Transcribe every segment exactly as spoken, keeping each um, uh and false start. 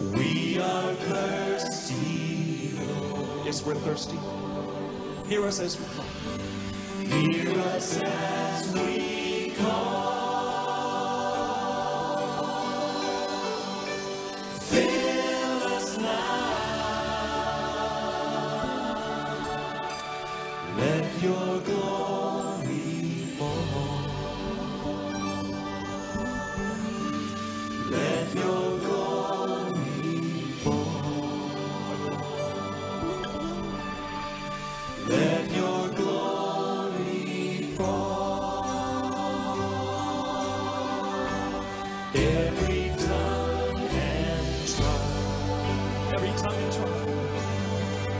We are thirsty, Lord. Yes, we're thirsty. Hear us as we call. Hear us as we call. Fill us now. Let your glory fall. Let your glory let your glory fall. Every tongue and tribe, every tongue and tribe,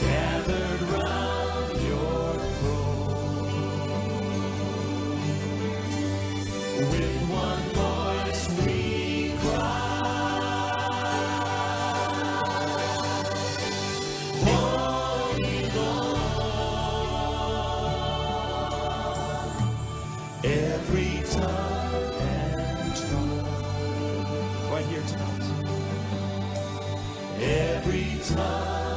gathered round your throne. With one voice we cry, Holy. Every tongue and tribe, right here tonight. Every tongue.